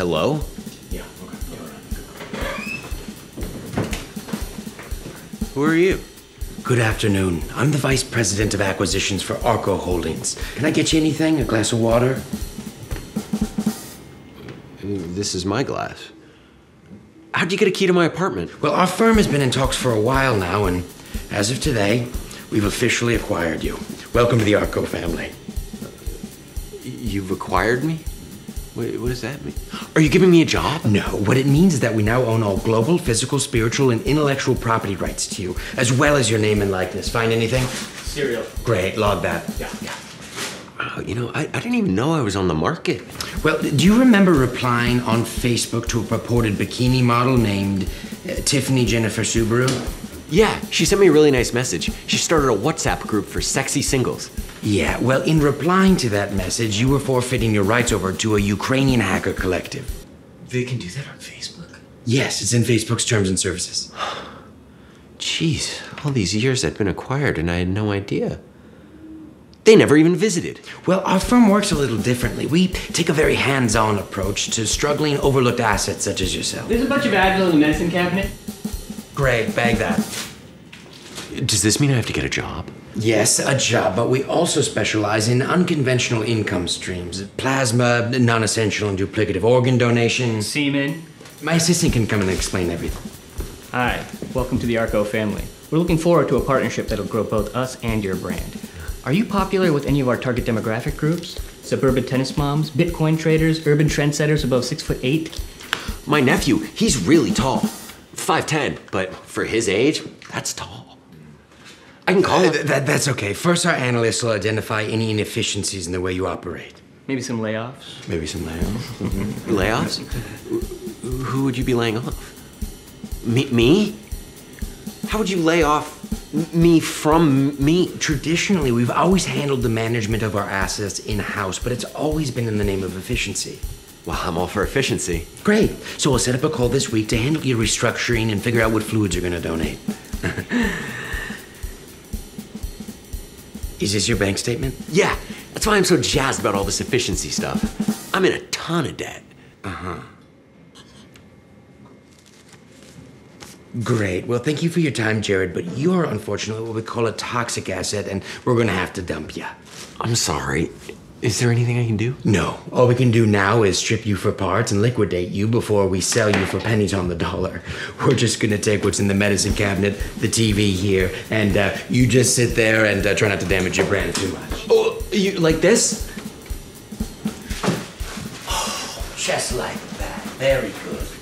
hello? Yeah, okay. Yeah. Who are you? Good afternoon. I'm the Vice President of Acquisitions for Arco Holdings. Can I get you anything? A glass of water? This is my glass. How'd you get a key to my apartment? Well, our firm has been in talks for a while now, and as of today, we've officially acquired you. Welcome to the Arco family. You've acquired me? Wait, what does that mean? Are you giving me a job? No, what it means is that we now own all global, physical, spiritual, and intellectual property rights to you, as well as your name and likeness. Find anything? Cereal. Great, log that. Yeah. Wow, you know, I didn't even know I was on the market. Well, do you remember replying on Facebook to a purported bikini model named Tiffany Jennifer Subaru? Yeah, she sent me a really nice message. She started a WhatsApp group for sexy singles. Yeah, well, in replying to that message, you were forfeiting your rights over to a Ukrainian hacker collective. They can do that on Facebook? Yes, it's in Facebook's terms and services. Jeez, all these years I've been acquired and I had no idea. They never even visited. Well, our firm works a little differently. We take a very hands-on approach to struggling, overlooked assets such as yourself. There's a bunch of Advil in the medicine cabinet. Great, bag that. Does this mean I have to get a job? Yes, a job, but we also specialize in unconventional income streams. Plasma, non-essential and duplicative organ donation. Semen. My assistant can come and explain everything. Hi, welcome to the Arco family. We're looking forward to a partnership that'll grow both us and your brand. Are you popular with any of our target demographic groups? Suburban tennis moms, Bitcoin traders, urban trendsetters above 6'8"? My nephew, he's really tall. 5'10", but for his age, that's tall. I can call it. That's okay. First, our analysts will identify any inefficiencies in the way you operate. Maybe some layoffs. Layoffs? Who would you be laying off? Me? How would you lay off me from me? Traditionally, we've always handled the management of our assets in-house, but it's always been in the name of efficiency. Well, I'm all for efficiency. Great. So we'll set up a call this week to handle your restructuring and figure out what fluids you're going to donate. Is this your bank statement? Yeah. That's why I'm so jazzed about all this efficiency stuff. I'm in a ton of debt. Uh-huh. Great. Well, thank you for your time, Jared, but you are unfortunately what we call a toxic asset, and we're going to have to dump you. I'm sorry. Is there anything I can do? No. All we can do now is strip you for parts and liquidate you before we sell you for pennies on the dollar. We're just gonna take what's in the medicine cabinet, the TV here, and you just sit there and try not to damage your brand too much. Oh, you like this? Oh, just like that. Very good.